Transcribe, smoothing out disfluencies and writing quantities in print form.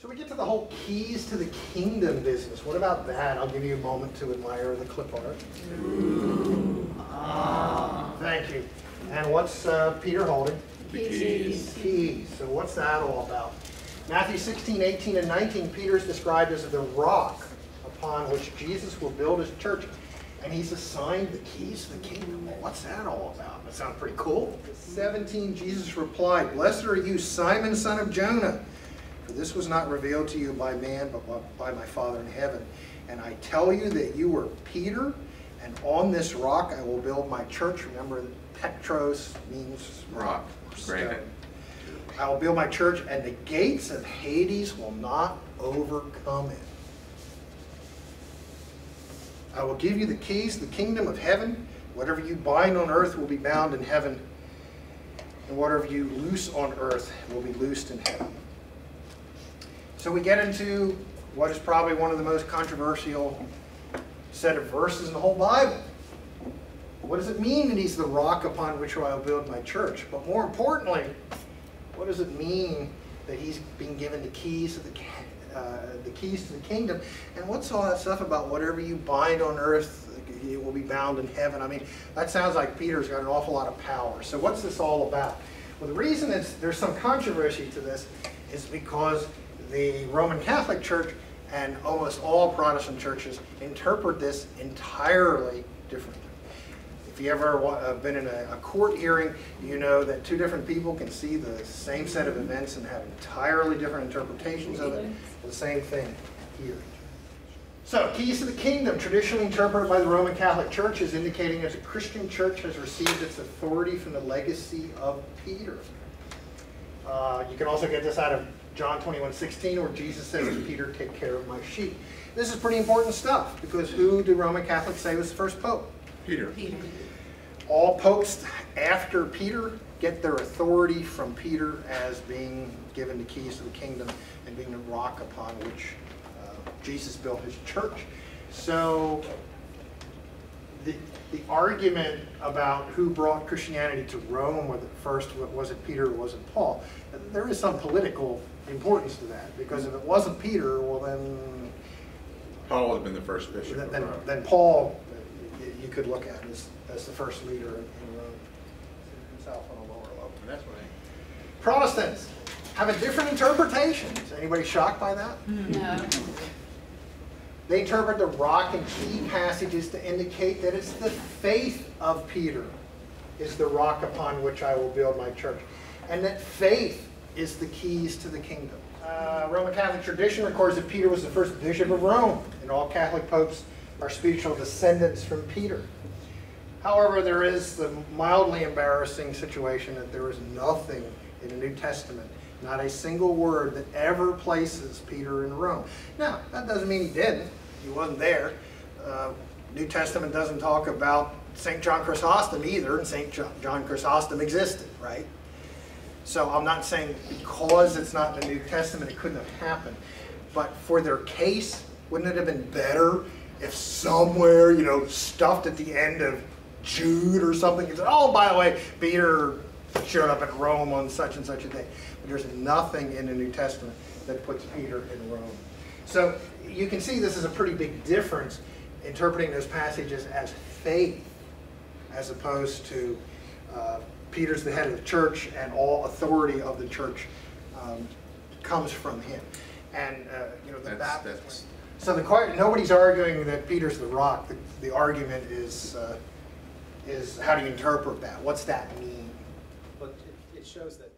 So we get to the whole keys to the kingdom business. What about that? I'll give you a moment to admire the clip art. Ah, thank you. And what's Peter holding? The keys. Keys. So what's that all about? Matthew 16, 18, and 19, Peter is described as the rock upon which Jesus will build his church. And he's assigned the keys to the kingdom. Well, what's that all about? That sounds pretty cool. 17, Jesus replied, "Blessed are you, Simon, son of Jonah. For this was not revealed to you by man, but by my Father in heaven. And I tell you that you are Peter, and on this rock I will build my church." Remember, Petros means rock. Granite. "I will build my church, and the gates of Hades will not overcome it. I will give you the keys to the kingdom of heaven. Whatever you bind on earth will be bound in heaven, and whatever you loose on earth will be loosed in heaven." So we get into what is probably one of the most controversial set of verses in the whole Bible. What does it mean that he's the rock upon which I will build my church? But more importantly, what does it mean that he's been given the keys to the kingdom? And what's all that stuff about whatever you bind on earth, it will be bound in heaven? I mean, that sounds like Peter's got an awful lot of power. So what's this all about? Well, the reason there's some controversy to this is because the Roman Catholic Church and almost all Protestant churches interpret this entirely differently. If you ever been in a court hearing, you know that two different people can see the same set of events and have entirely different interpretations of it. The same thing here. So, keys to the kingdom, traditionally interpreted by the Roman Catholic Church as indicating that the Christian Church has received its authority from the legacy of Peter. You can also get this out of John 21:16, where Jesus says to Peter, "Take care of my sheep." This is pretty important stuff, because who do Roman Catholics say was the first pope? Peter. All popes after Peter get their authority from Peter as being given the keys to the kingdom and being the rock upon which Jesus built his church. So the argument about who brought Christianity to Rome, whether first was it Peter or was it Paul, there is some political importance to that, because if it wasn't Peter, well then... Paul would have been the first bishop of Rome. Then Paul, you could look at as the first leader in Rome himself on a lower level. That's what I mean. Protestants have a different interpretation. Is anybody shocked by that? No. They interpret the rock and key passages to indicate that it's the faith of Peter is the rock upon which I will build my church, and that faith is the keys to the kingdom. Roman Catholic tradition records that Peter was the first bishop of Rome, and all Catholic popes are spiritual descendants from Peter. However, there is the mildly embarrassing situation that there is nothing in the New Testament, not a single word, that ever places Peter in Rome. Now, that doesn't mean he didn't. He wasn't there. New Testament doesn't talk about St. John Chrysostom either, and St. John Chrysostom existed, right? So I'm not saying because it's not in the New Testament it couldn't have happened. But for their case, wouldn't it have been better if somewhere, you know, stuffed at the end of Jude or something, it said, "Oh, by the way, Peter showed up at Rome on such and such a day"? But there's nothing in the New Testament that puts Peter in Rome. So you can see this is a pretty big difference, interpreting those passages as faith, as opposed to Peter's the head of the church and all authority of the church comes from him. And you know, the Baptists. So nobody's arguing that Peter's the rock. The argument is how do you interpret that? What's that mean? But it shows that